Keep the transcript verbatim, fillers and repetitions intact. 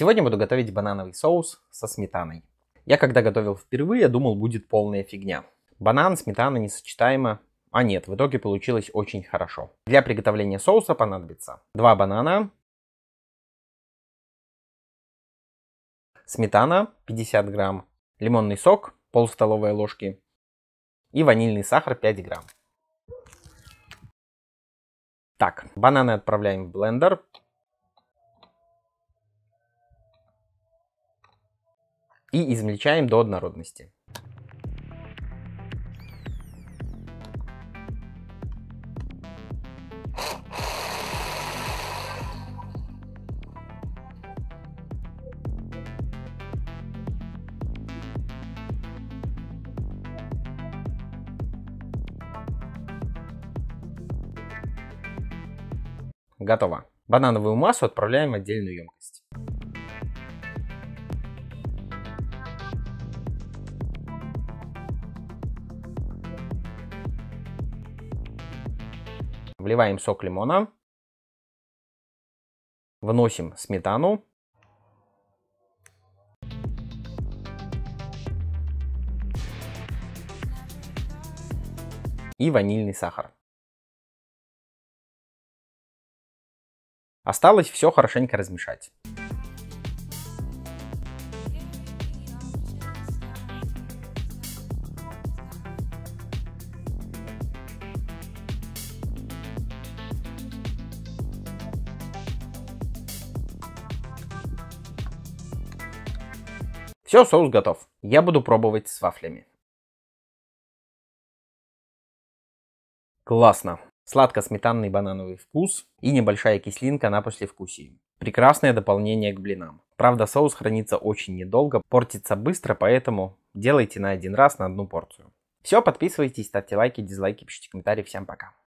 Сегодня буду готовить банановый соус со сметаной. Я когда готовил впервые, думал, будет полная фигня. Банан, сметана несочетаемо. А нет, в итоге получилось очень хорошо. Для приготовления соуса понадобится два банана, сметана пятьдесят грамм, лимонный сок пол столовой ложки и ванильный сахар пять грамм. Так, бананы отправляем в блендер. И измельчаем до однородности. Готово. Банановую массу отправляем в отдельную емкость. Вливаем сок лимона, вносим сметану, и ванильный сахар. Осталось все хорошенько размешать. Все, соус готов. Я буду пробовать с вафлями. Классно! Сладко-сметанный банановый вкус и небольшая кислинка на послевкусии. Прекрасное дополнение к блинам. Правда, соус хранится очень недолго, портится быстро, поэтому делайте на один раз, на одну порцию. Все, подписывайтесь, ставьте лайки, дизлайки, пишите комментарии. Всем пока!